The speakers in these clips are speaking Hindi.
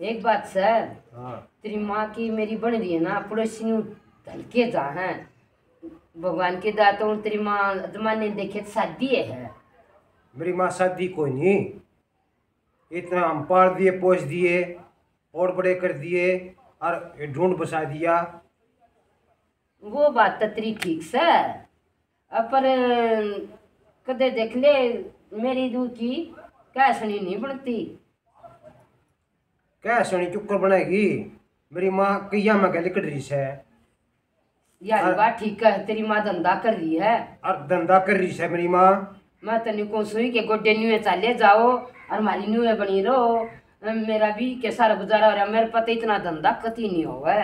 एक बात सर, तेरी माँ की मेरी बन रही है ना, पड़ोसी हल्के जा है भगवान के दाता। तेरी माँ आत्मा ने देखे शादी है। मेरी माँ शादी कोई नहीं, इतना हम पार दिए, पोछ दिए और बड़े कर दिए और ढूंढ बसा दिया। वो बात तत्री ठीक सर, पर कदे देख ले मेरी दूध की क्या सुनी नहीं बनती, क्या सुनी चुक्कर बनेगी। मेरी माँ कहिया में क्या लिकड़ रही है यार, बात ठीक है। तेरी माँ धंधा कर रही है और धंधा कर रही है मेरी माँ। मैं तेन को सुई के गोडे न्यूए चाले जाओ और हमारी न्यूए बनी रहो, मेरा भी कैसा गुजारा हो रहा है। मेरे पता इतना धंधा कति नहीं होगा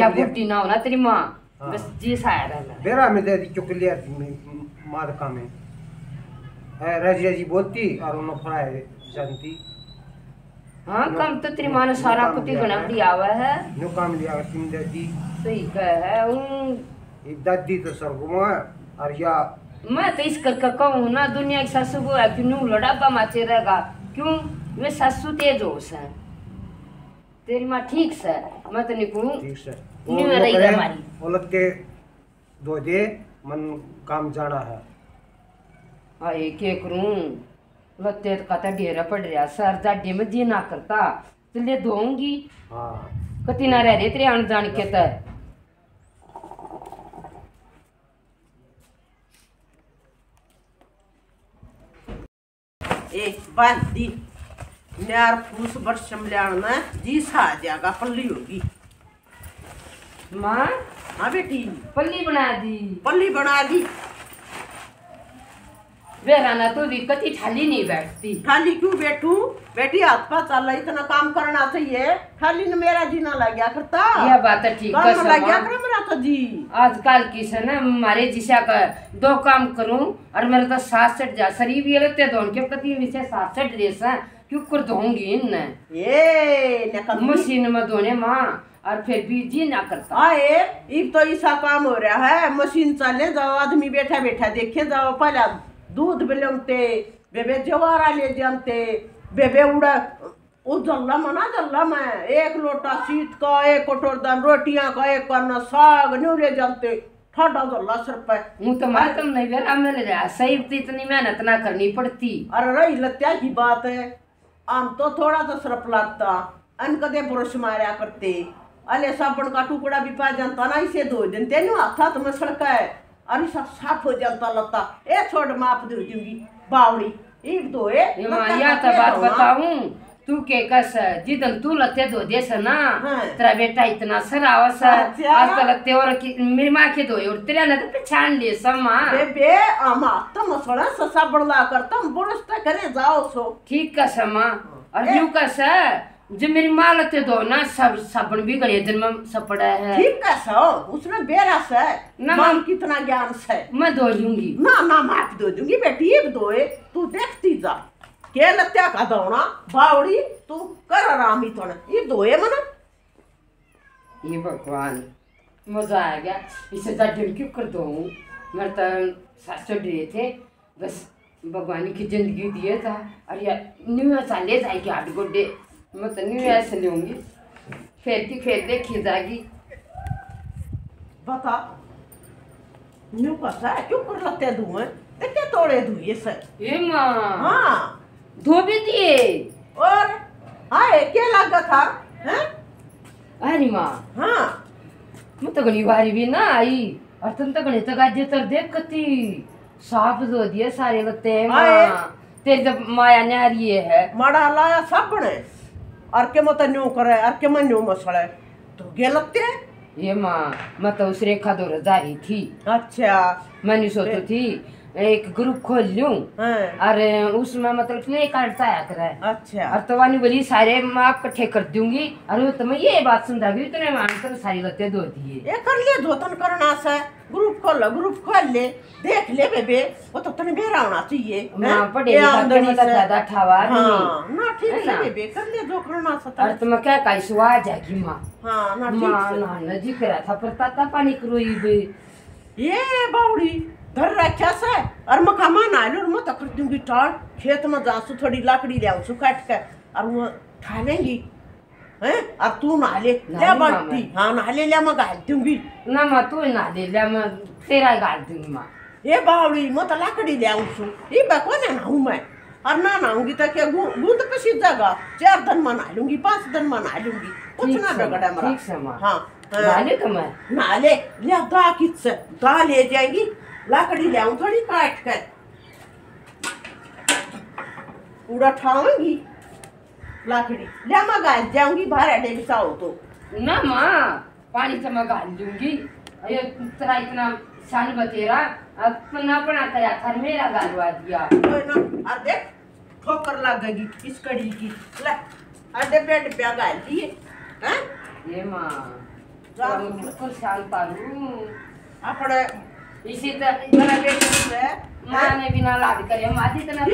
या बुटी ना होना तेरी माँ। हाँ। बस जी साया में दे दी चुकलिया मादका में राजी राजी बोलती और उन्होंने फराए जानती। हाँ कम तो तेरी माँ ने सारा कुटी गना लिया हुआ है, नो काम लिया तुम दादी सही कह है। दादी तो सरगुमा और या मैं तो इस करके कहूँ ना, दुनिया की सासू को है कि नू लड़ापा माचे रहेगा क्यों, वे सासू तेज हो सर। तेरी माँ ठीक सर, मैं तो निकलूँ औलत के दो दे मन काम जाना है। हाँ ये करूँ लत्ते कहता डेरा पड़ रहा सर, जाडे में जी ना करता चलिए धोऊंगी। हाँ कति ना रह रहे तेरे आन जान के तर। एक बात दी न्यार फूस बर्ष में जी सा जाएगा पल्ली होगी माँ। हाँ बेटी पल्ली बना दी, पल्ली बना दी। वे राना तो भी कति थाली नहीं बैठती। थाली क्यों बैठू बेटी, हाथ पा चल इतना काम करना चाहिए, थाली ने मेरा जीना लग गया करता। यह बात ठीक कर मेरा तो जी आजकल की से ना हमारे जिसा का दो काम करूं और मेरा तो सास सट जा शरीर भी लगते दोन के कति विषय सास सट रेस क्यों कर धोऊंगी इन ये मशीन में धोने माँ और फिर भी जी ना करता। आए इब तो ऐसा काम हो रहा है, मशीन चले जाओ आदमी बैठा बैठा देखे जाओ। पहला दूध बेलते बेबे जवारा ले जमते बेबे उड़ा वो जल्ला मना जल्ला मैं एक लोटा सीत का एक कटोर दान रोटियां का एक करना साग न्यू ले जमते ठंडा जल्ला सर पे हूं तो मार तुम नहीं बेरा हमने ले जा सही इतनी मेहनत ना करनी पड़ती। अरे रही लत्या की बात है, आम तो थोड़ा तो सरप लगता अन कदे ब्रश मारा करते अले साबुन का टुकड़ा भी पा जानता ना इसे दो दिन तेन हाथा तुम्हें सड़का है अरे सब साफ हो जाता लता ए छोड़ माफ दे दूंगी बावड़ी एक दो ए माया तो बात बताऊं तू के कस जिदन तू लते दो देस ना। हाँ। तेरा बेटा इतना सरावस आज लते और की मेरी मां के दो और तेरा ना तो पहचान ले समा बेबे अमा तो मसड़ा ससा बड़ला करता बड़स्ता करे जाओ सो ठीक का समा। और यूं का स जो मेरी मां लते दो ना सब साबुन भी गड़े दिन में सब पड़ा है ठीक का सो उसमें बेरा से ना मां कितना ज्ञान से मैं दो दूंगी ना ना माफ दो दूंगी बेटी ये दोए तू देखती जा के लत्या का दोना बावड़ी तू कर आराम ही थोड़ा ये दोए मना ये भगवान मजा आ गया इसे जा क्यों कर दो मेरे तो सास डरे थे बस भगवान की जिंदगी दिए था। अरे न्यू साले जाए के हाथ गोडे मैं तो नहीं ऐसे लूंगी फिर देखी जाएगी बता न्यू कसा क्यों कर लगते धुए देखते तोड़े धुए सर ये माँ। हाँ धो भी दिए और आए क्या लगा था हैं अरे माँ। हाँ मैं तो गणी बारी भी ना आई और तुम तो गणी तक आज तर देख कती साफ धो दिए सारे लगते तेरे जब माया नहरी है माड़ा लाया सब बने और के मत न्यू करे और के मन न्यू मसड़े तो गे लगते है ये माँ मत उस रेखा दो रजा रही थी। अच्छा मैंने सोची थी एक ग्रुप खोल लूं अरे उसमें मतलब प्ले कार्ड आया करे। अच्छा और तो वानी बोली सारे मैं आप इकट्ठे कर दूंगी और तुम्हें ये बात सुन रही तुमने मानकर सारी लते दो दिए ये कर ले धोतन करना से ग्रुप खोल ले देख ले बेबे वो तो तने बेरा होना चाहिए ना पड़े ज्यादा ठावा नहीं ना ठीक है बेबे कर ले जो करना सता और तुम क्या कैसु आ जाएगी मां। हां ना ठीक है ना नजीक रहा था पर ताता पानी करोई बे ये बावड़ी घर रखा से और मकामा ना लूर मत कर दूंगी टाल खेत में जासु थोड़ी लकड़ी ले आऊं सु काट के और वो खा लेंगी अब तू नहाले ले बाटी। हाँ नहाले ले मैं गाल दूंगी ना माँ, तू नहाले ले मैं तेरा गाल दूंगी माँ। ये बावड़ी मैं तो लाकड़ी ले आऊँ, ये बकवास नहाऊँ मैं और ना नहाऊंगी तो क्या गूंद पसी जागा। 4 दिन में नहा लूंगी, 5 दिन में नहा लूंगी, कुछ ना बिगड़ा मेरा। ठीक है माँ। हाँ नहाले तो मैं नहाले ले दा किस दा ले जाएगी, लाकड़ी ले आऊँ थोड़ी काट कर उड़ा ठाऊंगी लाकड़ी ले मैं गाल जाऊंगी बाहर अड्डे बिछाओ तो ना माँ, पानी से मैं गाल दूंगी। ये तेरा इतना शान बतेरा अपना पना तेरा थर मेरा गालवा दिया तो ना। और देख ठोकर लग गई इस कड़ी की ले आधे पेट पे गाल दिए हैं। ये माँ बिल्कुल शांत पालू अपने इसी तरह बेटी है माँ ने बिना लाद करे माथी तना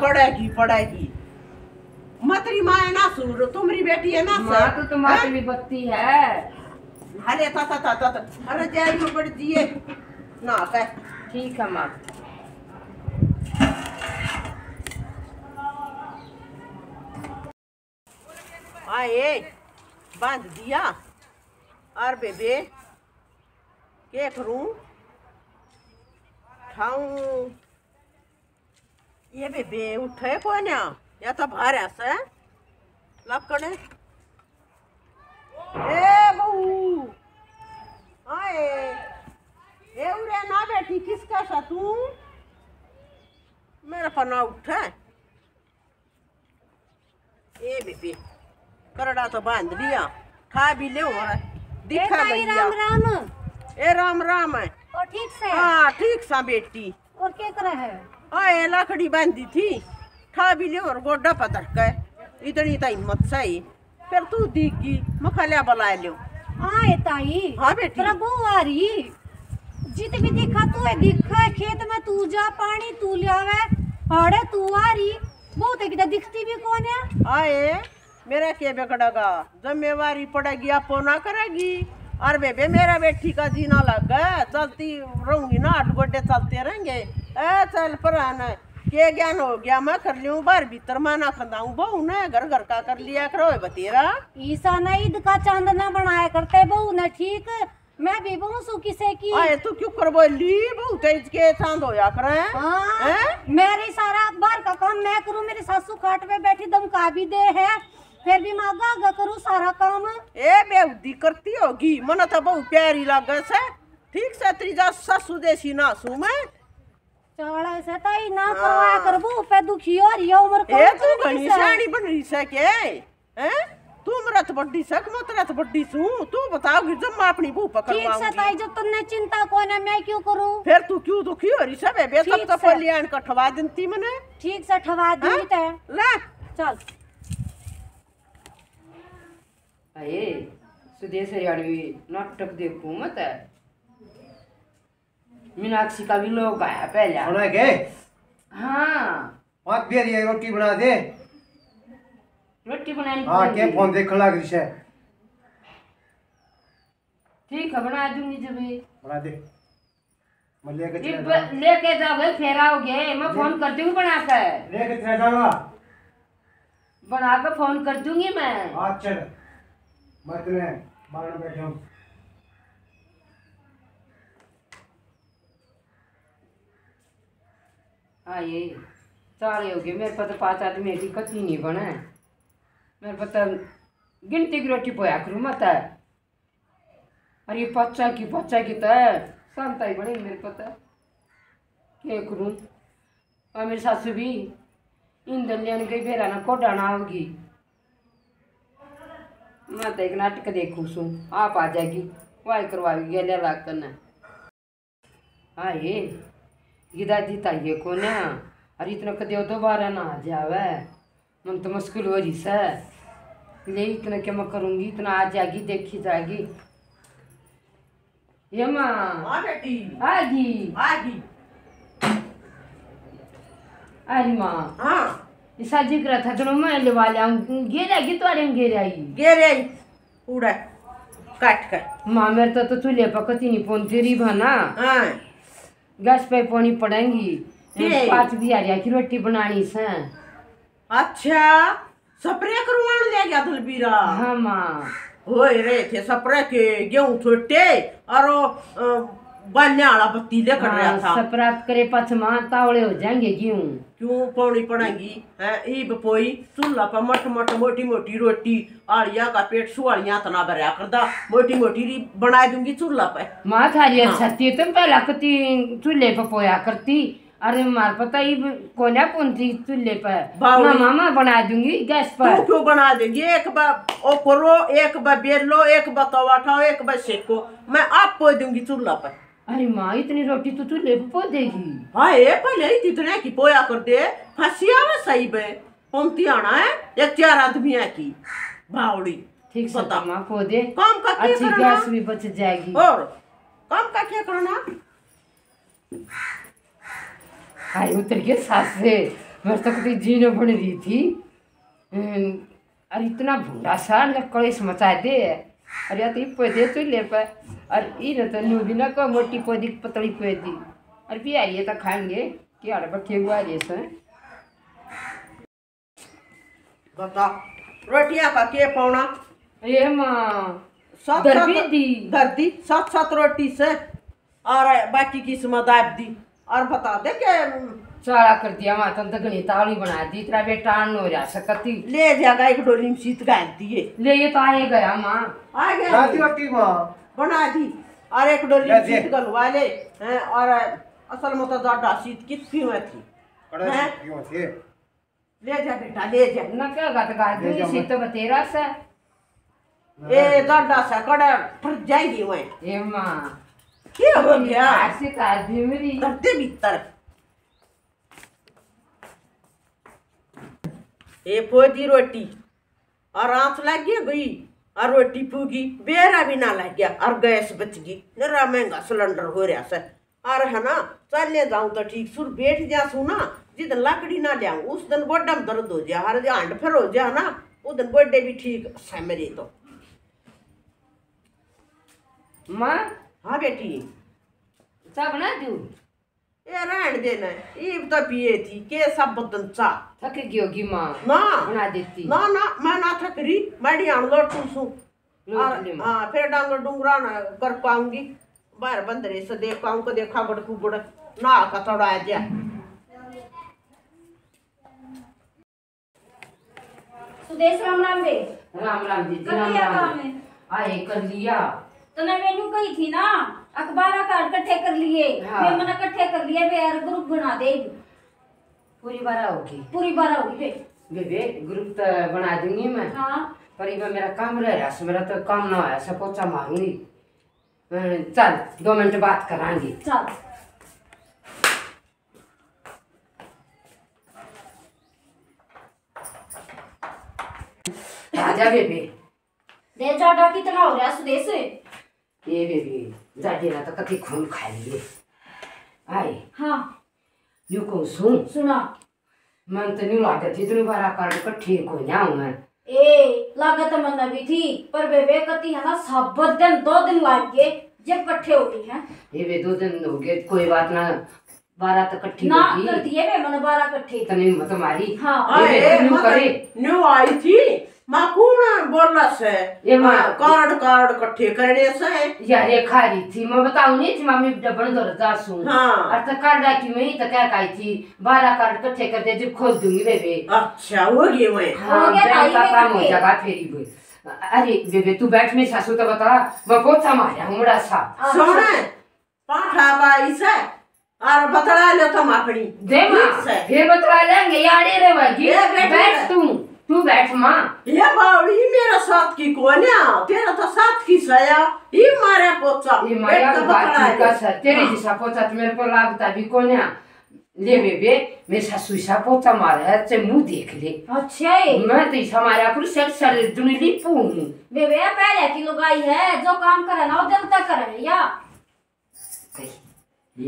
पड़ेगी पड़ेगी। मतरी माँ है ना सूर, तुम्हारी बेटी है ना माँ, तो तुम्हारी भी बत्ती है। अरे था अरे जय में पड़ दिए ना कह। ठीक है माँ। आए बांध दिया और बेबे के करूं खाऊं। ये बेबे उठे कौन है या तो बाहर ऐसा लप करे। ए बहू आए ए उरे ना बेटी किसका सा तू मेरा पना उठे। ए बेबे करड़ा तो बांध लिया, खा भी ले और दिखा भी लिया। राम राम। ए राम राम है और ठीक से। हाँ ठीक सा बेटी। और क्या कर रहा है? आए लाकड़ी बांधी थी, खा भी ले और गोड्डा पतर के इतनी तो हिम्मत सही। फिर तू दिखी मखालिया बला लो। आए ताई। हाँ बेटी प्रभु आ रही जित भी दिखा तू है, दिखा खेत में तू जा पानी तू लियावे आड़े तू आ रही बहुत एकदम दिखती भी कौन है। आए मेरा क्या बिगड़ेगा, जिम्मेवारी पड़ेगी आप ना करेगी। और बेबे मेरा बेटी का जीना लग चलती रहूंगी ना, 8 घंटे चलते रहेंगे। ए चल पर के ज्ञान हो गया मैं कर लूँ बार भीतर माना खंदाऊँ बहू ने घर घर का कर लिया करो बतेरा। ईसा ना ईद का चांदना बनाया करते बहू ने। ठीक मैं भी बहू सुखी से की। आए तू क्यों कर बोली बहू तेज के चांद होया करे। मेरे सारा बार का काम मैं करूँ, मेरी सासू खाट पे बैठी दम का भी दे है फिर भी माँ गा करूँ सारा काम। ए बेहूदी करती होगी मन तो बहुत प्यारी लगे से। ठीक से त्रीजा ससु देसी नासू में चाड़ा से ताई ना करवाया कर बू पे दुखी हो रही है उम्र को। ए तू घणी साड़ी बन रही से के हैं तू मरत बड्डी सक मत रत बड्डी सू तू बताओ कि जब मैं अपनी बू पकड़वाऊंगी। ठीक से ताई जब तुमने चिंता कोने मैं क्यों करूं। फिर तू क्यों दुखी हो रही से बेबे, तब तो पलियान का ठवा देती मने। ठीक से ठवा दूंगी ते ले चल। आए सुदेश यादवी नाटक देखूं मत है, मीनाक्षी का भी लोग आया पहले सुना के। हाँ बात भी रही है रोटी बना दे, रोटी बनानी। हाँ के फोन देख लग रही है। ठीक है बना दूंगी जब बना दे मैं लेके जाओगे फेराओगे मैं फोन कर दूंगी बना कर लेके चला जाऊंगा बना कर फोन कर दूंगी मैं। हाँ चल मत मारने बैठे हूँ। आइए सारे हो गए मेरे पता 5 आदमी की कच्ची नहीं बना है मेरे पता गिनती की रोटी पोया करूँ मत है। अरे बच्चा की तो शांता ही बने मेरे पता क्या करूँ। और मेरी सासू भी ईंधन लेने गई बेरा ना कोडाना होगी मैं तो एक नाटक देखू सू आप आ जाएगी वाह करवाएगी गया लाग करना। हाँ ये गिदाजी ताइए को ना अरे इतना कदे दोबारा ना आ जावे मन तो मुश्किल हो रही से ले इतना क्या मैं करूँगी इतना आ जाएगी देखी जाएगी। ये माँ आगी अरे माँ। हाँ ईसा जी करा था चलो मैं ले वाले आऊँ घेराएगी तो अरे घेरे उड़ा काट कर माँ मेरे तो चूल्हे पकती नहीं पहुँचती रही भाना। हाँ गैस पे पानी पड़ेंगी 5 बिहारिया की रोटी बनानी से। अच्छा सप्रे करूं यादल बीरा हामा होय रे थे सपरे के गेहूं छोटे और बन्याला बत्ती ले कर रहा था सपरात करे पछमा तावले हो जाएंगे गेहूं क्यों पौड़ी पड़ेगी है ई बपोई चूल्हा पर मट मट मोटी मोटी रोटी आलिया का पेट सुआलिया तना भरया करदा मोटी मोटी री बना दूंगी चूल्हा पे मां थारी छत्ती तुम पहला कती चूल्हे पे पोया करती अरे मार पता ही कोना पुंती चूल्हे पर ना मामा बना दूंगी गैस पर तू क्यों बना देगी एक बार ओ करो एक बार बेलो एक बार तवा उठाओ एक बार सेको मैं आप पो दूंगी चूल्हा पर अरे माँ इतनी रोटी तो चूल्हे पर पो देगी हाँ ये पहले ही इतने की पोया कर दे फंसिया में सही बे पुंती आना है एक चार आदमी की बावड़ी ठीक पता माँ पो दे काम का अच्छी गैस भी बच जाएगी और काम का क्या करना आई उतर के सास से मैं तो कभी जीने बन रही थी अरे इतना भूडा सा लकड़ी मचा दे अरे यार पौधे चूल्हे पर और ई न तो नूबी न को मोटी पौधी पतली पौधी और भी आइए तो खाएंगे कि अरे बैठे हुआ जैसे बता रोटियां का के पौना ये माँ दर्दी सात सात रोटी से और बाकी की समादाब दी और बता दे के सारा कर दिया माता दगनी तावली बना दी तेरा बेटा नो जा सकती ले जाएगा एक डोली में सीत गाड़ दिए ले ये तो आए गया माँ आ गया राती रोटी माँ बना दी और एक डोली में सीत गलवा ले और असल में तो ज्यादा सीत कितनी में थी ले जा बेटा ले जा ना क्या गात गाड़ दूंगी सीत तो बतेरा सा ये ज्यादा सा कड़ा फट जाएगी वह ये माँ क्या हो गया ऐसे काजी मेरी करते भीतर ये पोदी रोटी और आंच लग गई और रोटी पूगी बेरा भी ना लग गया और गैस बच गई नरा महंगा सिलेंडर हो रहा से और है ना चलने जाऊं तो ठीक सुर बैठ जा सुना जिधर लकड़ी ना जाऊं उस दिन गोड्डा में दर्द हो जाए हर हंड फिर हो जाए ना उस दिन गोड्डे भी ठीक है मेरे तो माँ हाँ बेटी चाह बना दू ये रहन देना ईब तो पिए थी के सब बदन चाह थक गई होगी माँ ना बना देती ना ना मैं ना थक रही मैं ध्यान लौटू सू हाँ फिर डांग डूंगरा ना कर पाऊंगी बाहर बंदरे से देख पाऊँ को देखा बड़कू बड़ ना का थोड़ा जा सुदेश राम राम बे राम राम जी राम राम आए कर लिया तो ना मैंने कही थी ना अखबार इकट्ठे कर लिए हाँ। मैं इकट्ठे कर लिए ग्रुप बना दे पूरी बारह होगी बे ग्रुप तो बना दूंगी मैं हाँ। पर मेरा काम रह रहा मेरा तो काम ना आया सब पोछा मारूंगी चल 2 मिनट बात करांगी चल राजा बेबे दे जाडा कितना हो रहा सुदेश ये बेबी जाती ना तो कभी खून खा लिए आई हाँ यू को सुन सुना मन तो नहीं लागत इतनी बार आकार को ठीक हो जाऊं मैं ए लागत मन अभी थी पर बेबे कति है ना सब दिन 2 दिन लग गए जब इकट्ठे हो गई है ये बे 2 दिन हो गए कोई बात ना 12 तक इकट्ठी ना कर दिए बे मन 12 इकट्ठे तने मत मारी हां न्यू करे न्यू आई थी मां कौन बोलला से ये मां कार्ड कार्ड इकट्ठे करने से यार ये खारी थी मैं बताऊं नहीं थी मम्मी डबल दर जासू हां और तो कार्ड की मैं तो क्या काई थी 12 कार्ड इकट्ठे कर दे जब खोल दूंगी बेबे अच्छा हो गए मैं हो गया काम हो जाएगा फेरी भी अरे बेबे तू बैठ में सासू तो बता वो पोछा मारया हमरा सा सोना पाठा बाई से और बतला ले तो मापड़ी दे मां ये बतला लेंगे यारे रे भाई बैठ तू बैठ मां ये बावड़ी मेरा साथ की कोना तेरा तो साथ की सया ई मारे पोचा ई मारे बतला का सा तेरे जैसा पोचा तो मेरे पर लागता भी कोना ले बेबे मेरे सासू सा पोचा मारे है से मुंह देख ले अच्छा है मैं तो हमारा कुल सर सर दुनिली पू बेबे पहले की लगाई है जो काम करे ना वो जल्दी करे या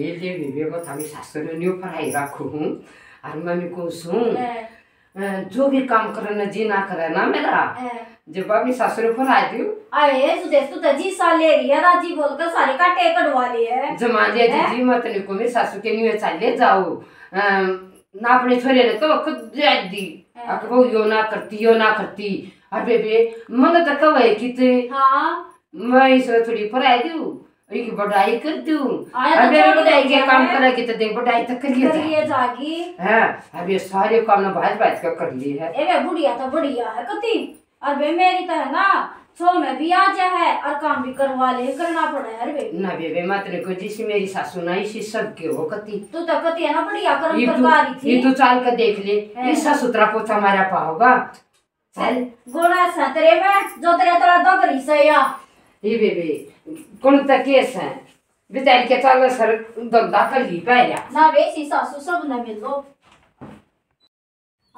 ये ले बेबे को थामी सासुरे न्यू पढ़ाई रखू हूँ और मम्मी को सुन जो भी काम करना जी ना करे ना मेरा जब अपनी सासुरे पढ़ाई दू अरे सुदेश तू तजी साले रिया राजी बोलकर सारे का टेकड़ वाली है जमा दिया जी मत निको मेरी सासू के न्यू चाले जाओ ना अपने छोरे ने तो खुद जात दी आप वो यो ना करती अरे बे मन तक वही किते हां मैं इसे थोड़ी पराई दू एक बड़ाई कर दू अरे बड़ाई के काम करा कि तो देख बड़ाई तक करिए जागी हां अभी सारे काम ना भाज के कर ली है ए बुढ़िया तो बढ़िया है कती अरे मेरी तो है ना सो में भी आ जा है और काम भी करवा ले करना पड़े यार बे ना बेबे मातरे को जिसी मेरी सासू नहीं सी सब के हो कती तू तो कती है ना बढ़िया करम करवा रही थी ये तो चाल का देख ले ये ससुतरा पोछा मारा पाओगा चल गोड़ा सतरे में जो तेरे तोरा दो करी सया ये बेबे कौन तक केस है बेचारी के चाल सर धंधा कर ली पहला ना वैसी सासू सब ना मिल लो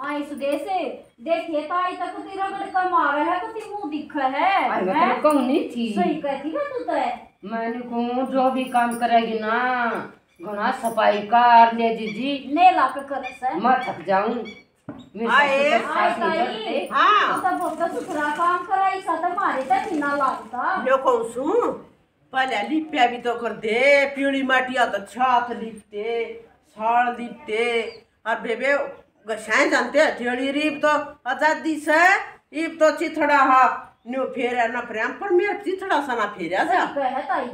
आई सुदेशे देखिए ताई तक तेरी रगड़ कम आ रहा है कुछ मुंह दिखा है मैं कहूं नहीं थी सही कहती ना तू तो है मैंने कहूं जो भी काम करेगी ना घना सफाई का ले दीदी ले ला के कर सर मैं थक जाऊं आए ताई हां सब बहुत सुथरा काम कराई सत मारे तो बिना लागता देखो सु पहले लिपिया भी तो कर दे पीली माटिया तो छात लिपते साल लिपते और बेबे गशाएं जानते हैं थोड़ी रीब तो आजादी से ईब तो चिथड़ा हा न्यू फेरा ना प्रेम पर मेरा चिथड़ा सा ना फेरा जा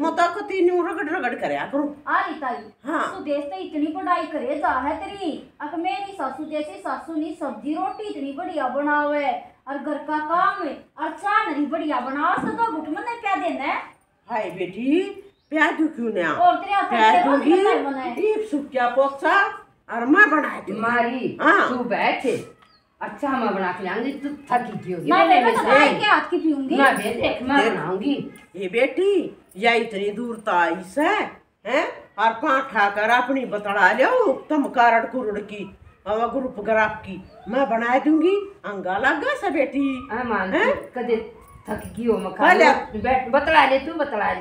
मताकती न्यू रगड़ करया करू आ री ताई हां सुदेश तो इतनी बढ़ाई करे जा है तेरी अब मेरी सासू जैसी सासू नहीं सब्जी रोटी इतनी बढ़िया बनावे और घर का काम और चानरी बढ़िया बनावा सदा गुट में क्या देना है हाय बेटी प्यार क्यों ना और तेरे ईब सुख क्या पोछा और मां बना दे मारी तू बैठे अच्छा मां बना के लाऊंगी तू थकी गई होगी मैं बेबे के हाथ की पीऊंगी मैं बेबे मां बनाऊंगी ये बेटी या इतनी दूर ताई से हैं और पाठा कर अपनी बतड़ा ले उत्तम कारण कुरुड़ की और ग्रुप ग्राफ की मैं बना दूंगी अंगा लगा से बेटी मान कदे थक गई हो मकान बैठ बतला ले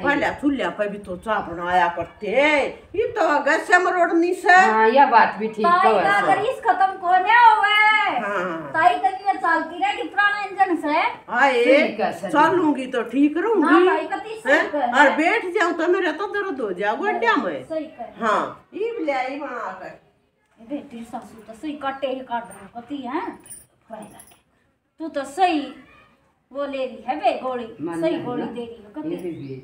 भला चूल्हा पे भी तो चाय बनाया करते ये तो गैस मरोड़नी से हां ये बात भी ठीक है ताई अगर इस खत्म को न होवे हां ताई तकिया चलती रहे कि पुराना इंजन से हां चलूंगी तो ठीक रहूंगी ना ताई कति ठीक है और बैठ जाऊं तो मेरा तो दर्द हो जाएगा गड्ढा में सही कर हां ई लाई बना कर बेटी सासू तो सही काटे ही काट रहा होती है पहला तू तो सही वो ले रही है बे गोली सही गोली दे रही हो कभी भी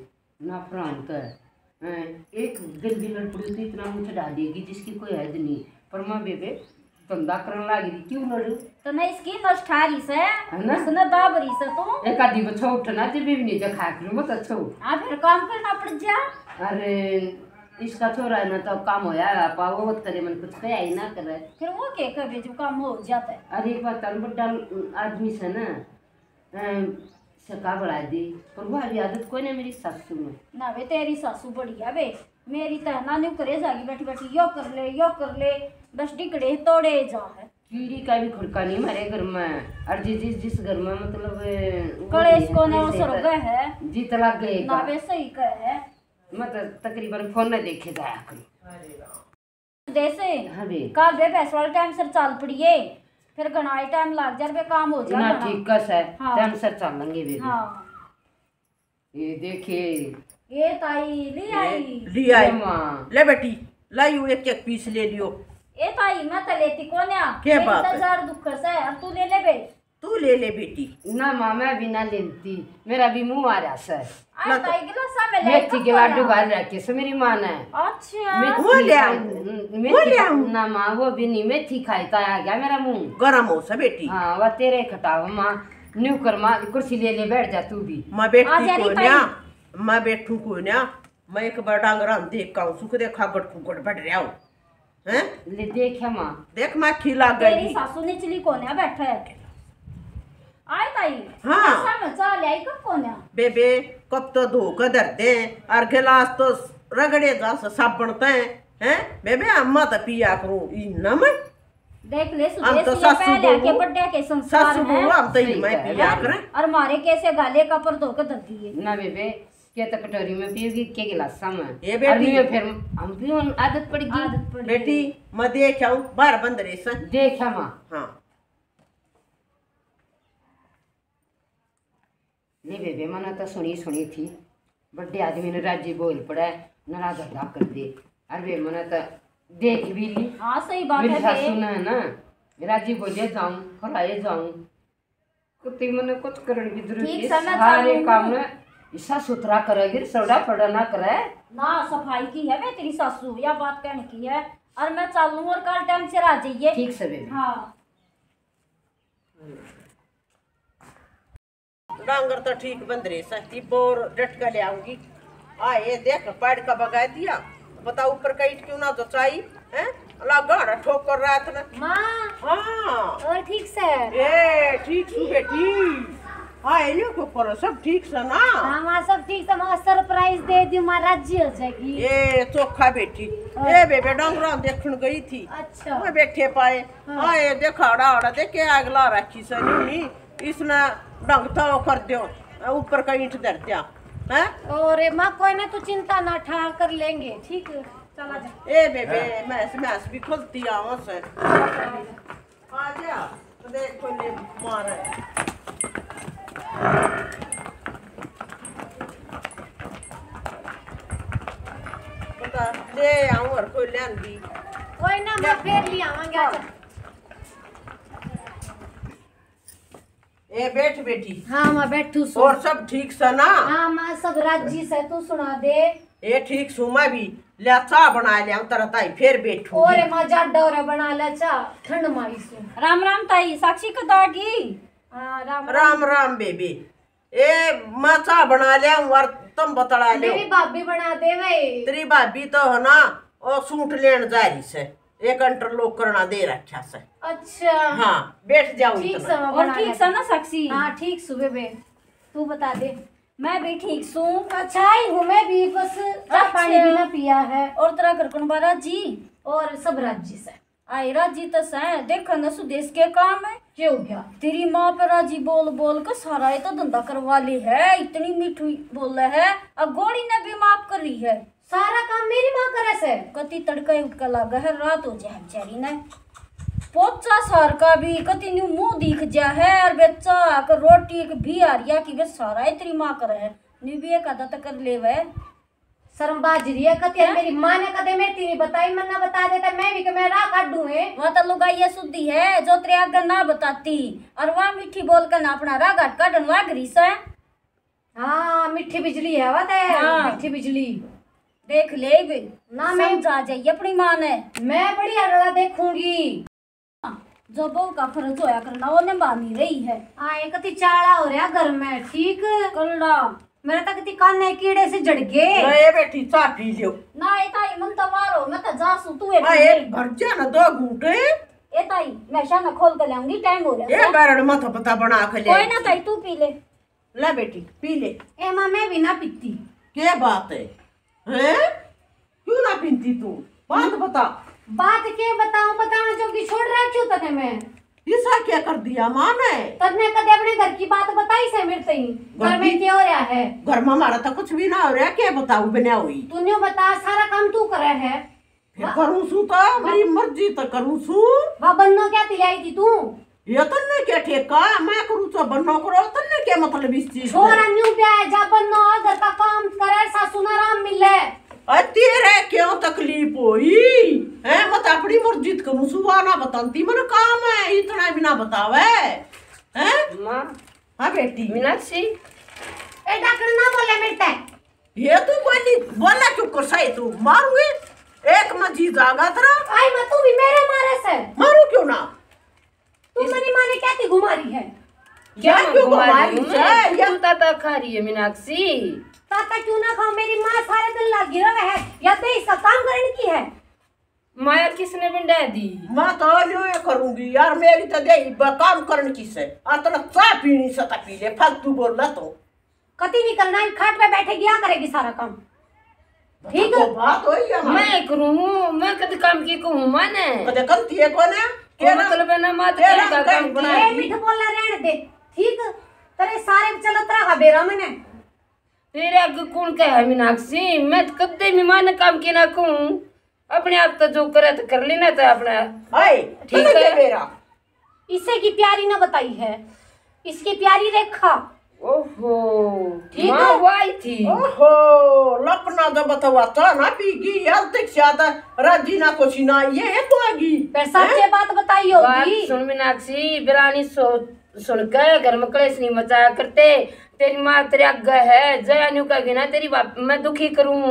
ना प्रांत है एक दिल भी लड़पड़ी तो इतना मुझे डाल देगी जिसकी कोई हद नहीं पर मां बेबे धंधा करने लागी थी क्यों लड़ू तो मैं इसकी नष्टारी से ना सुना बाबरी से तो एक आदमी बच्चा उठना ते भी नहीं जखा करू मत अच्छा आ फिर काम करना पड़ जा अरे इसका छोरा है ना तो काम होया पाओ तेरे मन कुछ कह ही ना करे फिर वो के कभी जो काम हो जाता है अरे एक बार तन बड़ा आदमी से ना सका बढ़ा दी पर वो अभी आदत कोई ना मेरी सासू में ना बे तेरी सासू बढ़िया बे मेरी तो ना न्यू करे जागी बैठी यो कर ले बस डिकड़े तोड़े जा है कीड़ी का भी खुड़का नहीं मारे घर में और जिस घर में मतलब कलेश कोने और गए है जीत लग गए ना बे सही कह है मतलब तकरीबन फोन ना देखे जाया कर जैसे का बे फैसला टाइम से चल पड़िए फिर गणाई टाइम लग जा काम हो जाएगा ना ठीक कस है टाइम से चल लेंगे बेबी हां ये देखिए ये ताई ली आई मां ले बेटी लाइयो एक पीस ले लियो ए ताई मैं तो लेती कोन्या के बात है 1000 दुखर से अब तू ले ले बे तू ले ले बेटी ना मां मैं बिना लेती मेरा भी मुंह आ रहा है आ ताई गिला सा में ले मिट्टी के लाडू गाल रखे से मेरी मां ने अच्छा मैं ना मां वो भी नहीं मेथी खाईता आ गया मेरा मुंह गरम हो सा बेटी हां वो तेरे खटाव मां न्यू कर मां कुर्सी ले ले बैठ जा तू भी मां बैठती कोन्या मैं बैठू कोन्या मैं एक बार डांगरा देख काऊ सुख देखा गटखुगट बैठ रहा हूं हैं ले देख मां देख मां खिला गई तेरी सासू ने चली कोन्या बैठा है आई ताई हां सब चल आई कब कोन्या बेबे कब तो धोखा धरते और गिलास तो रगड़े जा सब बनते हैं हैं बेबे अम्मा तो पिया करो ई नम देख ले सुदेश तो पहले के बड्डे के संस्कार में हम तो ही मैं पिया करे और मारे कैसे गाले का पर धोके धरती है ना बेबे के तो कटोरी में पियोगी के गिलास में ये बेटी फिर हम भी आदत पड़ गई बेटी मैं देखाऊं बार बंद रे से देखा मां हां ले बेबे मना तो सुनी थी बड्डे आदमी ने राजी बोल पड़ा नाराज कर दे अरे मना तो देख भी ली। हाँ सही बात है, सुना है ना राजी बोलिए जाऊं फलाए जाऊं कुत्ती मने कुछ करने की जरूरत है, सारे काम में ईसा सुथरा करेगी, सौदा पड़ा ना करे ना, सफाई की है मैं तेरी सासू या बात कहने की है, और मैं चालू और कल टाइम से राजी ये ठीक से बेबी। हां डांगर तो ठीक बंद रे सस्ती बोर डट कर ले आऊंगी। आ ये देख पैड का बगा दिया, बताओ ऊपर का ईट क्यों ना दोचाई हैं, लगाड़ ठोक कर रहा था ना मां। हां और ठीक से ए ठीक सु बेटी। हां ये लोग पर सब ठीक से ना। हां मां सब ठीक से, मां सरप्राइज दे दी मां राज्य हो जाएगी। ए चोखा बेटी ए बेबे डांगरा देखन गई थी। अच्छा मैं बैठे पाए आ ये देखाड़ा आड़ा देखे अगला राखी सनी इसने डंगता कर दियो ऊपर का ईंट धर दिया हैं। और मां कोई ना तू चिंता ना ठा कर लेंगे ठीक चला जा। ए बेबे मैं एसएमएस भी खोलती आऊं से आ जा तो देख को ले मार बता ले आऊं और कोई लेन दी कोई ना मैं फेर ले आऊंगी। अच्छा ए बैठ बेटी। हाँ माँ बैठू और सब ठीक से ना। हाँ माँ सब राजी से तू सुना दे ए ठीक सु मैं भी ले चाह बना ले तरह ताई फिर बैठू और माँ जा डोरा बना ले चाह ठंड मारी सु। राम राम ताई साक्षी को दागी। हां राम राम राम बेबी ए माँ चाह बना ले और तुम बतड़ा ले मेरी भाभी बना दे वे तेरी भाभी तो है ना ओ सूट लेन जा रही से एक अंटर लोग करना दे रखा से। अच्छा हाँ बैठ जाओ ठीक से और ठीक से ना साक्षी। हाँ ठीक सुबह बे तू बता दे मैं भी ठीक सू। अच्छा ही हूँ मैं भी बस चाय पानी भी ना पिया है और तरह कर कौन बारा जी और सब राज्य से आई राजी तो सह देखा ना सुदेश के काम है क्या हो गया तेरी माँ पे राजी बोल बोल कर सारा ये तो धंधा करवा ली है, इतनी मीठी बोल रहा है अब गोड़ी ने भी माफ कर रही है, सारा काम मेरी माँ करे से कति तड़का उठका लागा है रात हो जाए बेचारी ने पोचा सार का भी कति न्यू मुँह दिख जा है और बेचा कर रोटी एक भी आ रही कि वे सारा तेरी माँ करे है न्यू भी एक आधा तक कर ले वे शर्म बाज रही है कति मेरी माँ ने कदे मैं तेरी बताई मन ना बता देता मैं भी मैं राह काटू है वहाँ तो लुगाई सुधी है जो तेरे आगे ना बताती और वहाँ मीठी बोल कर ना अपना राह घाट काटन लाग रही से। हाँ मीठी बिजली है वह मीठी बिजली देख ले ना मैं जा जाइए अपनी माँ ने मैं बड़ी अगला देखूंगी जो बहू का फर्ज होया करना वो निभानी रही है। आए कति चाड़ा हो रहा घर में ठीक करना मेरा तक कति काने कीड़े से जड़ गए ए बेटी चाय पी लियो ना ए ताई मन तवारो मैं तो जासू तू ए भर जा ना दो घूंटे ए ताई मैं शाना खोल के लाऊंगी टाइम हो रहा ए बारड़ माथा पता बना के ले कोई ना ताई तू पी ले ले बेटी पी ले ए मां मैं भी ना पीती क्या बात है हैं क्यों ना पीती तू बात बता बात के बताऊं बताना जो कि छोड़ रहा क्यों तने मैं ऐसा क्या कर दिया माँ ने तने कदे अपने घर की बात बताई से मेरे तई घर में क्या हो रहा है घर में हमारा तो कुछ भी ना हो रहा क्या बताऊं बिना हुई तूने बता सारा काम तू करे है फिर करूं सू तो मेरी मर्जी तो करूं सू वा बन्नो क्या दिलाई थी तू ये तन्ने क्या ठेका मैं करूँ तो बन्नो करो तन्ने क्या मतलब इस चीज छोरा न्यू ब्याह जा बन्नो घर का काम करे सासू ना राम मिले अति रे क्यों तकलीफ होई है मत अपनी मर्जी करूँ सुबाना बताती मन काम है इतना बिना बतावे हैं मां। हां बेटी मीनाक्षी ए डाकण ना बोले बेटा ये तू बोली बोला चुप कर सही तू मारूंगी एक मजी जागा तेरा आई मत तू भी मेरे मारे से मारू क्यों ना तू मनी माने क्या थी घुमारी है क्या क्यों घुमारी है या ताता खा रही है मीनाक्षी ताता क्यों ना खाओ मेरी माँ सारे दिन लगी रह है या तो इसका काम करने की है माया किसने बिंडा दी माँ तो लो ये करूंगी यार मेरी तो दे काम करने की से आतना चाय पीनी सता पी ले फालतू बोल रहा तो कति नहीं करना खाट पे बैठेगी आ करेगी सारा काम ठीक है बात होई है मैं करूं मैं कद काम की कहूं माने कद करती है कौन है मतलब है ना मत का काम बना ए मिठ बोलना रहने दे ठीक तेरे सारे चलो तरह हबेरा मने तेरे आगे कौन कहे मीनाक्षी मैं कदे मेहमान काम के ना कहूं अपने आप तो जो करे तो कर लेना था अपना हाय ठीक है मेरा इससे की प्यारी ना बताई है इसकी प्यारी रेखा ओहो मावाई थी ओहो लपना दबता वाता ना पीगी यार तक शादा राजीना कोशिना ये तो आगी पैसा के बात बताई होगी। सुन मीनाक्षी बिरानी सुनकर घर में कलेश नहीं मचाया करते। तेरी माँ तेरे आगे है जया न्यू का गिना तेरी बाप मैं दुखी करूं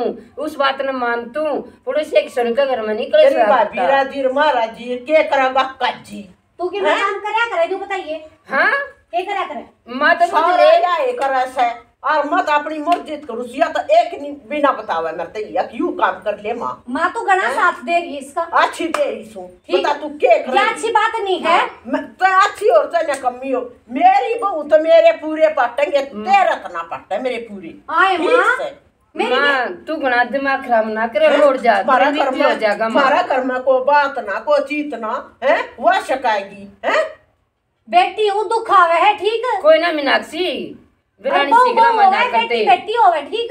उस बात न मानतू पड़ोसी एक सुनकर घर में निकले तेरी बाप राजीर महाराजी के करागा काजी तू के काम करा करे जो बताइए। हां के करा करे मां तो ले जाए करस है और मत अपनी मर्जीत करू सिया तो एक बिना बतावे मरते या क्यों काम कर ले मां। मां तो घना साथ दे रही इसका अच्छी दे रही सो बता तू के कर क्या अच्छी बात नहीं है तो अच्छी और तो कमी हो मेरी बहू तो मेरे पूरे पटेंगे तेरा तना पटे मेरे पूरी आए मां मेरी तू घना दिमाग खराब ना करे रोड जा मारा कर्म को बात ना को चीतना है वो शकाएगी है बेटी हूं दुखावे है ठीक कोई ना मीनाक्षी बिरानी सीगरा मना करते बेटी होवे ठीक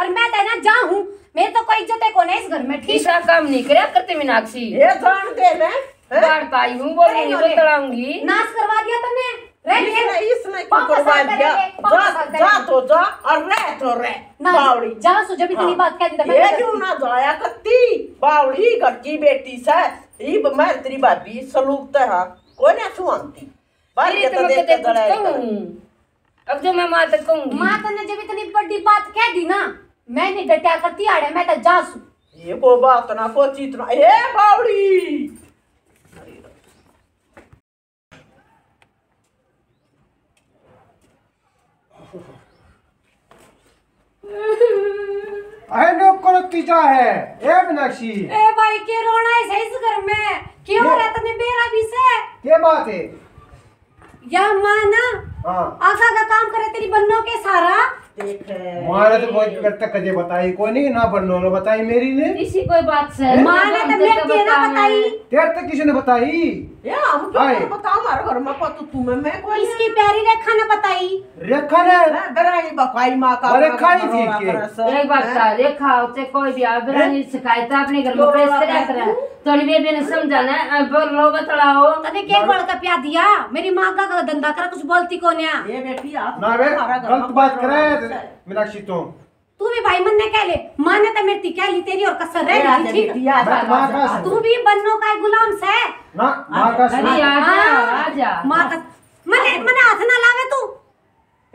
और मैं कहना जा हूं मेरे तो कोई इज्जत है को नहीं इस घर में ठीक ऐसा काम नहीं करया करते मीनाक्षी ये जान दे मैं बाहर पाई हूं वो नहीं बताऊंगी नाश करवा दिया तुमने रे इसने क्यों करवा दिया जा तो जा और रह तो रह बावड़ी जा सो जब इतनी बात कह देता मैं क्यों ना जाया करती बावड़ी घर की बेटी से ये मैं तेरी भाभी सलूक तो हां कोई ना सुनती बाहर ये तो देख के डराई अब जो मैं मां तक कहूंगी मां तने जब इतनी बड़ी बात कह दी ना मैंने डटा करती आड़े मैं तो जासू ये को बात ना को चीतना ए बावड़ी आई नो करती जा है ए मीनाक्षी ए भाई के रोना है इस घर में क्यों रहता ने मेरा भी से क्या बात है या माना आका का काम करे तेरी बन्नो के सारा मारा तो कोई करता कजे बताई कोई नहीं ना बन्नो ने बताई मेरी ने किसी कोई बात से मारा तो मेरे के ना बताई तेरे तक किसी ने बताई या हम क्यों बताऊं मारा घर में पतो तुम्हें मैं कोई इसकी प्यारी रेखा ने बताई रेखा ने बराई बकाई मां का रेखा ही थी के एक बात था रेखा से कोई भी आबरा नहीं शिकायत अपने घर में पेश करया करा तोड़ी बे ने समझाना है बोल लो बताओ तने के बोल का प्या दिया मेरी मां का धंधा कर कुछ बोलती कोन्या ये बेटी आप ना बे गलत बात कर रहे मीनाक्षी तू भी भाई मन ने कह ले माने तो मेरी कह ली तेरी और कसर है ठीक है तू भी बन्नो का गुलाम से ना मां का आ जा मां का मने मने हाथ ना लावे तू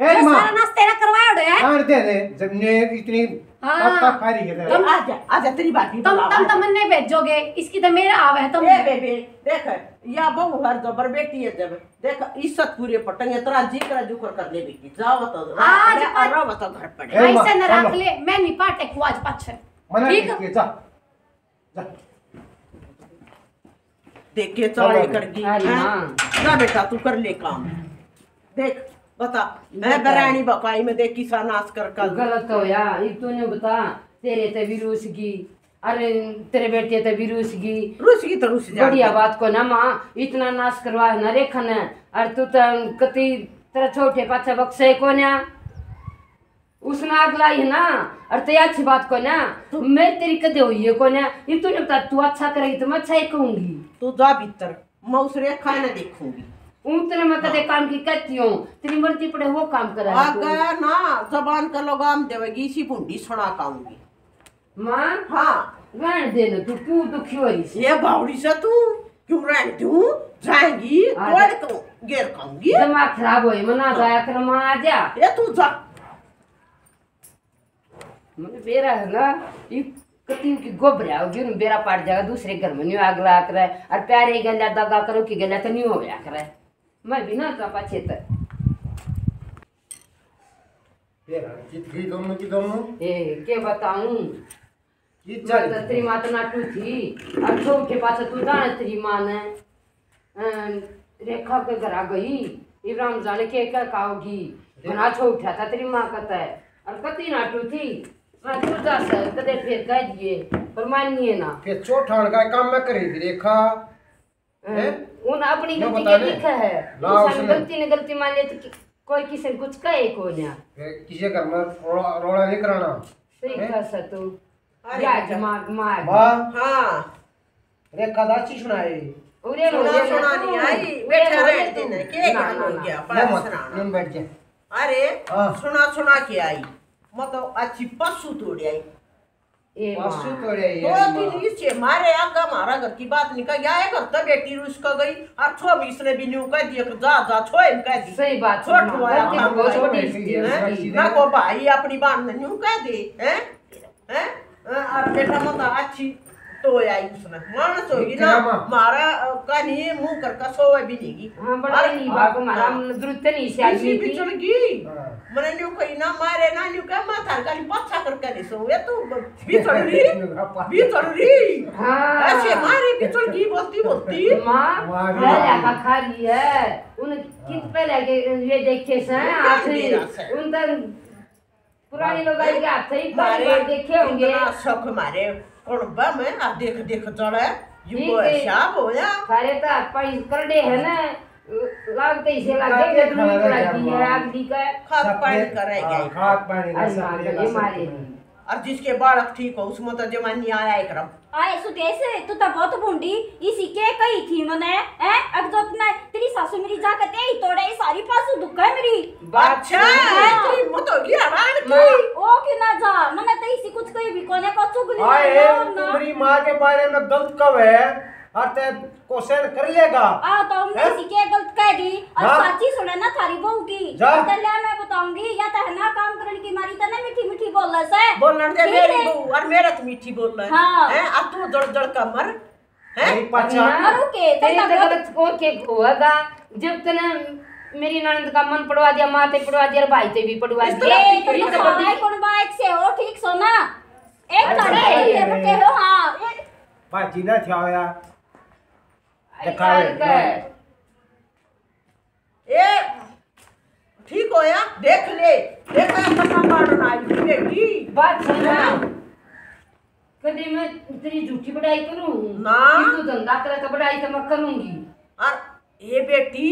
ए मां सारा नाश तेरा करवाया ओडे है कर दे दे जमने इतनी पापा खारी है तुम आ जा तेरी बात तुम तमन्ने भेजोगे इसकी तो मेरा आवे है तुम बेबे देख या बहु हर जबर बेटी है जब देख इज्जत पूरे पटंगे तरा जी करा जुकर कर ले बेटी जाओ तो आज अरो बता घर पड़े ऐसे न रख ले मैं नहीं पाटे को आज पाछे ठीक है जा जा देख के चले कर दी ना बेटा तू कर ले काम देख बता मैं बरानी बकाई में देखी सा नाश कर कल गलत हो या ये तूने बता तेरे ते विरोध की अरे तेरे बेटे तो रूसगी तो रूस जा बढ़िया बात को ना मां इतना नाश करवा ना रेखा ने अरे तू तो कति तेरा छोटे पाछा बक्से कोन्या उसने आग लाई है ना अरे ते अच्छी बात को ना मैं तेरी कदे हुई है कोन्या ये तूने बता तू अच्छा करेगी तो मैं अच्छा ही कहूंगी तू जा भीतर मैं उस रेखा ने देखूंगी उतने मैं कदे काम की कहती हूं तेरी मर्जी पड़े वो काम करा आगे ना जबान का लगाम देवेगी इसी भुंडी सुना काऊंगी मां हां रहने देना तू क्यों दुखी हो रही है ये बावड़ी से तू क्यों रहने दूं जाएगी तोड़ को घेर खाऊंगी दिमाग खराब होए मना जाया कर मां आ जा ये तू जा मुझे बेरा है ना ये कती की गोबरा होगी न बेरा पाट जाएगा दूसरे घर में नहीं आग लगा करे और प्यारे गंदा दगा करो कि गंदा तो नहीं हो गया करे मैं बिना का पाछे त बेरा जीत गई दोनों की दोनों ए के बताऊं तेरी माँ तो नाटू थी और छोड़ के पास तू जाने तेरी माँ ने रेखा के घर आ गई इब्राहिम जाने के क्या कहोगी बना छोड़ उठा था तेरी माँ कहता है और कती नाटू थी मैं तू जा सर कदे फिर कह दिए पर मानिए ना फिर चोठान का काम मैं करेगी रेखा उन अपनी गलती के लिखा है गलती ने गलती मान लिया तो कोई किसी कुछ कहे को ना किसी घर में रोड़ा नहीं कराना सही कहा सर तू रेखा दाची सुनाई सुना सुना नहीं आई बैठा रहते ना क्या हो गया बैठ जा अरे सुना सुना के आई मतलब अच्छी पशु तोड़ी आई पशु तोड़े तो इससे मारे आगा मारा घर की बात निकल गया है करता बेटी रूस का गई और छो बीस ने भी न्यू कह दिया जा जा छो इन कह दी सही बात छोड़ हुआ छोटी ना को भाई अपनी बात ने न्यू कह दे हैं हैं और बेटा मत अच्छी तो आई उसने मान तो गिना मारा का नहीं मुंह करका सोवे भी नहीं मारे नहीं बाबू मारा जरूरत नहीं से आई थी चल गई मैंने न्यू कही ना मारे ना न्यू का माथा का पछा करके नहीं सोवे तो भी चल रही हां ऐसे मारे भी चल गई बोलती मां लगा खा रही है उन कित पे लगे ये देखे से आखिरी उनका पुरानी लोग आई के हाथ ही बार देखे होंगे ना शौक मारे और बम है आप देख देख चढ़ा युवा शाप होया सारे तो पैसे करडे है ना लागते ही से लागते के दूर पड़ती है आप दी का खाद पानी करेगा खाद पानी ये मारे और जिसके बालक ठीक हो उसमें तो जमानी आया है करम आए सुदेश तो तब बहुत बूंडी इसी के कही थी मैंने हैं अब तो अपना तेरी सासू मेरी जा कहते ही तोड़े सारी पासू दुख है मेरी अच्छा तेरी मत हो गया रान की ओ कि ना जा मैंने तो इसी कुछ कोई भी कोने को चुगली आए तुम्हारी मां के बारे में गलत कब है और ते क्वेश्चन कर लेगा आ तो हमने इसी के गलत कह दी और सच्ची सुने ना थारी बहू की तो ले मैं बताऊंगी या तो है ना काम करने की मारी तो ना मीठी मीठी बोल से बोलन दे मेरी बहू और मेरा तो मीठी बोल रहा है हैं अब तू जड़ जड़ का मर हैं पछा मारो के तेरी गलत और के होगा जब तने मेरी ननद का मन पड़वा दिया मां ते पड़वा दिया भाई ते भी पड़वा दिया तेरी तो भाई कौन बाइक से हो ठीक सो ना एक तरह के बटे हो हां बाजी ना थाया ए ठीक हो या देख ले देखा पता मारना आई बेटी बात सुन ना कदी मैं तेरी झूठी बढ़ाई करूं ना तू धंधा करे तो बढ़ाई तो मैं करूंगी और ये बेटी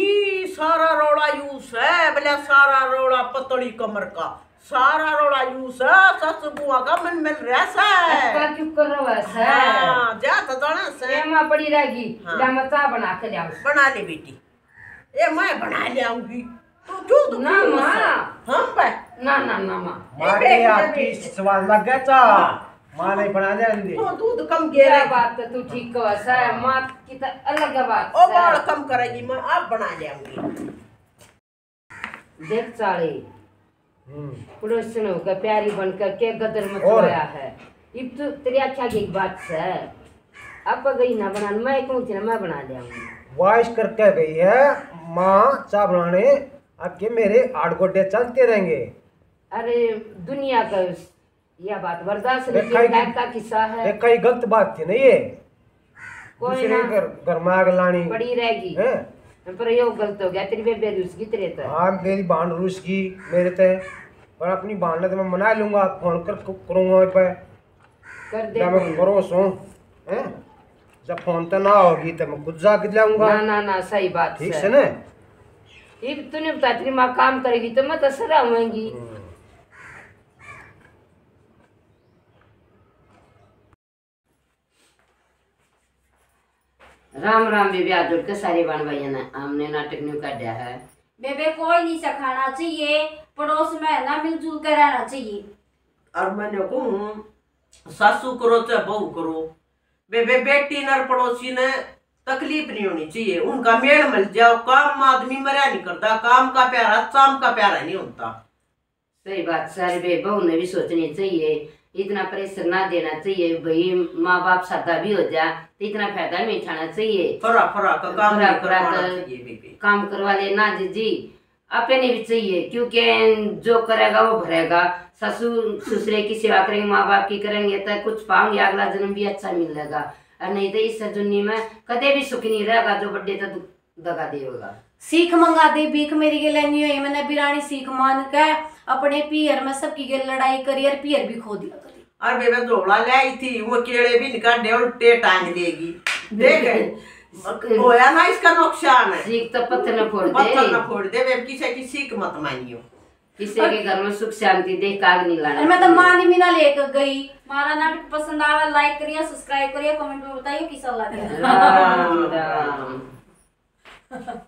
सारा रोड़ा यूस है भला सारा रोड़ा पतली कमर का सारा रोड़ा यूस है सस बुआ का मन में रहसा है का क्यों कर रहा है हां जा तो जाना से मां पड़ी रहेगी जा मचा बना के ले बना ले बेटी ए मैं बना ले आऊंगी तो जो ना मां हम पे ना ना ना मां मारे आपकी सवाल लगा था मां नहीं बना दे अंदे तो दूध कम गेरा बात तू ठीक कह सा मां की तो अलग बात ओ बाल कम करेगी मैं आप बना ले आऊंगी देख साले पड़ोसन होकर प्यारी बनकर के गदर मच गया है इब तो तेरी अच्छा की बात से अब गई ना बना मैं कहूं थी ना मैं बना ले आऊंगी वॉइस करके गई है मां चा बनाने आपके मेरे आठ गोटे चलते रहेंगे अरे दुनिया का यह बात बर्दाश्त नहीं का किस्सा है कई गलत बात थी ना ये कोई ना घर में आग लानी पड़ी रहेगी पर ये गलत हो गया तेरी बेबे रूस की तेरे तो हाँ मेरी बहन रूस की मेरे तो पर अपनी बहन ने तो मैं मना लूंगा फोन कर करूंगा पे कर दे मैं भरोस हूँ जब फोन तो ना होगी तो मैं खुद जाके लाऊंगा ना ना सही बात ठीक है न ये तूने बता तेरी माँ काम करेगी तो मैं तसरा होंगी राम राम बेबे आज जुड़ के सारी बाण भाई ने हमने नाटक न्यू कर दिया है बेबे कोई नहीं सखाना चाहिए पड़ोस में ना मिलजुल कर रहना चाहिए और मैंने कहूँ सासू करो चाहे बहू करो बेबे बेटी नर पड़ोसी ने तकलीफ नहीं होनी चाहिए उनका मेड़ मिल जाओ काम आदमी मरा नहीं करता काम का प्यारा शाम का प्यारा नहीं होता सही बात सारी बे बहू ने भी सोचनी चाहिए इतना प्रेशर ना देना चाहिए भाई माँ बाप सादा भी हो जा तो इतना फायदा नहीं उठाना चाहिए काम करवा लेना जी अपने भी चाहिए क्योंकि जो करेगा वो भरेगा ससुर ससुरे की सेवा करेंगे माँ बाप की करेंगे तो कुछ पाओगे अगला जन्म भी अच्छा मिलेगा और नहीं तो इस दुनिया में कदे भी सुख नहीं रहेगा जो बड्डे तो दगा देगा सीख मंगा दे भीख मेरी के लेनी हुई मैंने बिरानी सीख मान के अपने पियर में सबकी के लड़ाई करी और पियर भी खो दिया करी और बेबे झोला लाई थी वो केड़े भी निकाले और टे टांग देगी देख होया ना इसका नुकसान है सीख तो पत्थर न फोड़ दे बेबे किसी की सीख मत मानियो किसी के घर में सुख शांति देख आग नहीं लाना मैं तो मानी मीना लेकर गई मारा नाटक पसंद आया लाइक करिए सब्सक्राइब करिए कमेंट में बताइए कैसा लगा